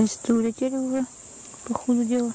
Листы улетели уже, по ходу дела.